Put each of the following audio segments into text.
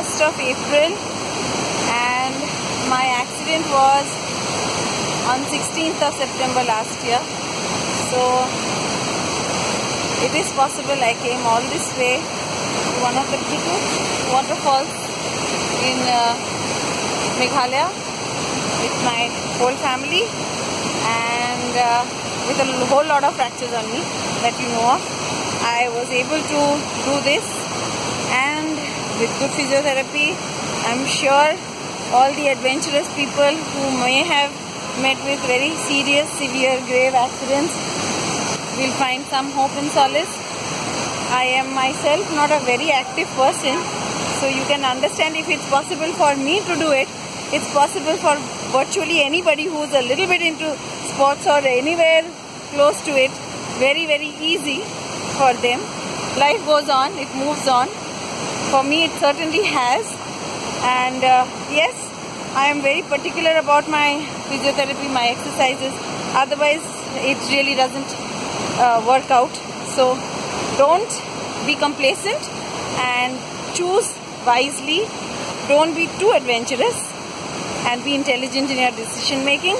1st of April and my accident was on 16th of September last year. So it is possible I came all this way to one of the waterfalls in Meghalaya with my whole family and with a whole lot of fractures on me that you know of. I was able to do this, and with good physiotherapy, I'm sure all the adventurous people who may have met with very serious, severe, grave accidents will find some hope and solace. I am myself not a very active person, so you can understand if it's possible for me to do it, it's possible for virtually anybody who's a little bit into sports or anywhere close to it. Very, very easy for them. Life goes on, it moves on. For me, it certainly has. And yes, I am very particular about my physiotherapy, my exercises. Otherwise, it really doesn't work out. So don't be complacent and choose wisely. Don't be too adventurous and be intelligent in your decision making.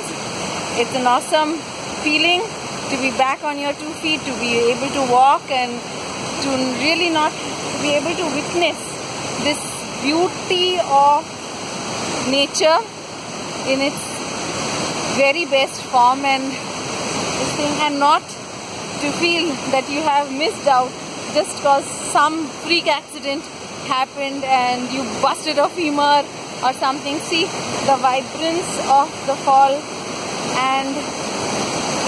It's an awesome feeling to be back on your two feet, to be able to walk and to really be able to witness this beauty of nature in its very best form and this thing, and not to feel that you have missed out just because some freak accident happened and you busted a femur or something. See the vibrance of the fall. And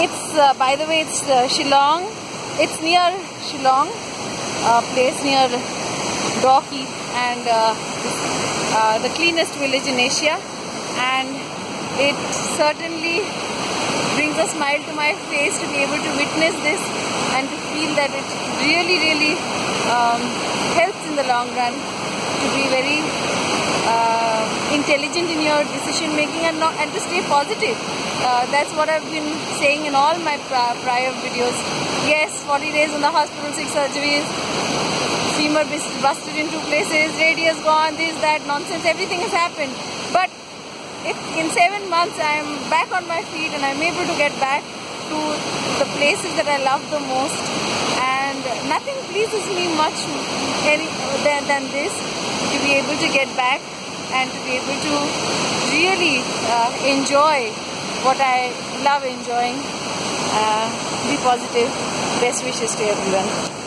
it's, by the way, it's Shillong. It's near Shillong, a place near Dawki, and the cleanest village in Asia. And it certainly brings a smile to my face to be able to witness this and to feel that it really, really helps in the long run to be very intelligent in your decision making and to stay positive. That's what I've been saying in all my prior videos. Yes, 40 days in the hospital, 6 surgeries, femur busted in 2 places, radius gone, this, that, nonsense, everything has happened. But if in 7 months I'm back on my feet and I'm able to get back to the places that I love the most, and nothing pleases me much than this, to be able to get back and to be able to really enjoy what I love enjoying. Be positive. Best wishes to everyone.